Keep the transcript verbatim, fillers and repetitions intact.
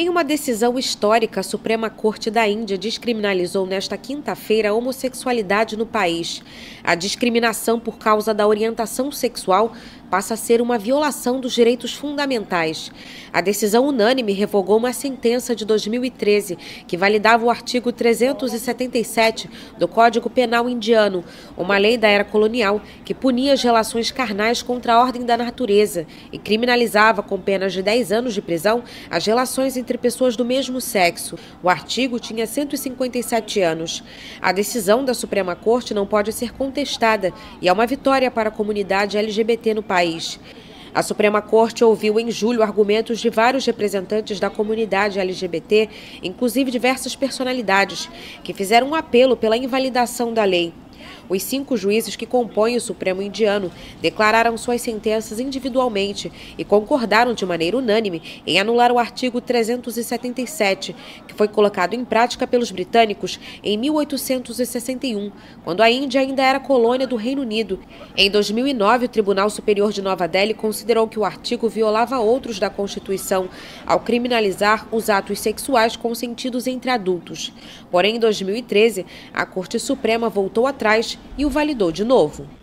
Em uma decisão histórica, a Suprema Corte da Índia descriminalizou nesta quinta-feira a homossexualidade no país. A discriminação por causa da orientação sexual passa a ser uma violação dos direitos fundamentais. A decisão unânime revogou uma sentença de dois mil e treze que validava o artigo trezentos e setenta e sete do Código Penal indiano, uma lei da era colonial que punia as relações carnais contra a ordem da natureza e criminalizava com penas de dez anos de prisão as relações entre pessoas do mesmo sexo. O artigo tinha cento e cinquenta e sete anos. A decisão da Suprema Corte não pode ser contestada e é uma vitória para a comunidade L G B T no país. país. A Suprema Corte ouviu em julho argumentos de vários representantes da comunidade L G B T, inclusive diversas personalidades, que fizeram um apelo pela invalidação da lei. Os cinco juízes que compõem o Supremo indiano declararam suas sentenças individualmente e concordaram de maneira unânime em anular o artigo trezentos e setenta e sete, que foi colocado em prática pelos britânicos em mil oitocentos e sessenta e um, quando a Índia ainda era colônia do Reino Unido. Em dois mil e nove, o Tribunal Superior de Nova Delhi considerou que o artigo violava outros da Constituição, ao criminalizar os atos sexuais consentidos entre adultos. Porém, em dois mil e treze, a Corte Suprema voltou atrás e o validou de novo.